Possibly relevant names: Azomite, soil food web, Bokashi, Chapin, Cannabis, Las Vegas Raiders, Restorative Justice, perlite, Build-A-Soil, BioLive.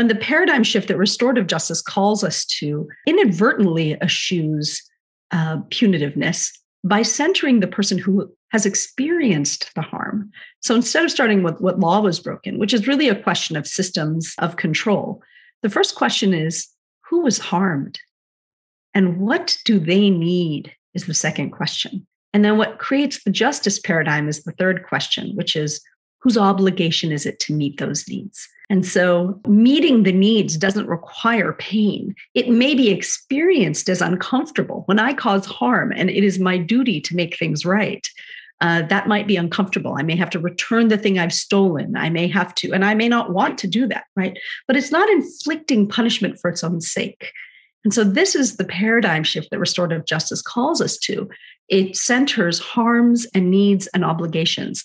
And the paradigm shift that restorative justice calls us to inadvertently eschews punitiveness by centering the person who has experienced the harm. So instead of starting with what law was broken, which is really a question of systems of control, the first question is, who was harmed? And what do they need is the second question. And then what creates the justice paradigm is the third question, which is, whose obligation is it to meet those needs? And so meeting the needs doesn't require pain. It may be experienced as uncomfortable. When I cause harm and it is my duty to make things right, that might be uncomfortable. I may have to return the thing I've stolen. I may have to, and I may not want to do that, right? But it's not inflicting punishment for its own sake. And so this is the paradigm shift that restorative justice calls us to. It centers harms and needs and obligations.